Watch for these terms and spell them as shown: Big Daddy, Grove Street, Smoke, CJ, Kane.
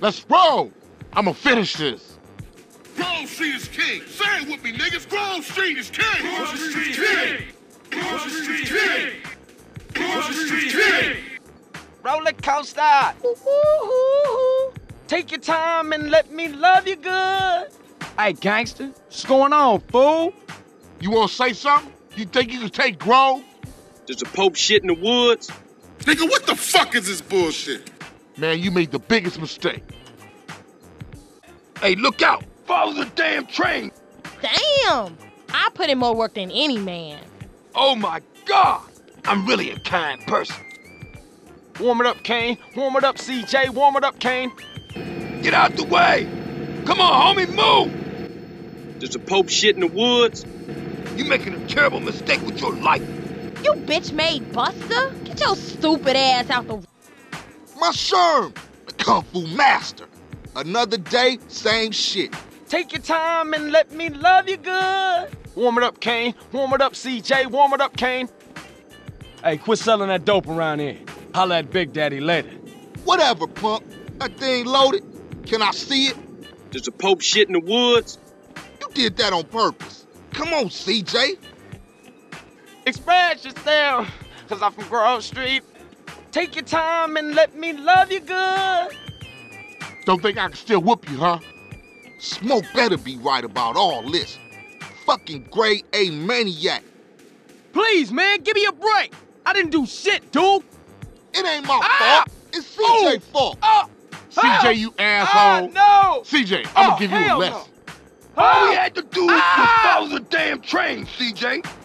Let's roll. I'ma finish this. Grove Street is king. Say it with me, niggas. Grove Street is king. Grove Street is king. Grove Street is king. Grove Street is king. Roller coaster. Take your time and let me love you good. Hey, gangster, what's going on, fool? You want to say something? You think you can take Grove? Does the Pope shit in the woods? Nigga, what the fuck is this bullshit? Man, you made the biggest mistake. Hey, look out! Follow the damn train! Damn! I put in more work than any man. Oh my God! I'm really a kind person. Warm it up, Kane. Warm it up, CJ. Warm it up, Kane. Get out the way! Come on, homie, move! Does the Pope shit in the woods? You making a terrible mistake with your life. You bitch-made buster! Get your stupid ass out the... My Sherm, the Kung Fu Master. Another day, same shit. Take your time and let me love you good. Warm it up, Kane. Warm it up, CJ. Warm it up, Kane. Hey, quit selling that dope around here. Holla at Big Daddy later. Whatever, punk. That thing loaded. Can I see it? Does the Pope shit in the woods? You did that on purpose. Come on, CJ. Express yourself, cause I'm from Grove Street. Take your time and let me love you good. Don't think I can still whoop you, huh? Smoke better be right about all this. Fucking grade A maniac. Please, man, give me a break. I didn't do shit, dude. It ain't my fault. It's CJ's fault. CJ, you asshole. No. CJ, I'm gonna give you a lesson. All we had to do was follow the damn train, CJ.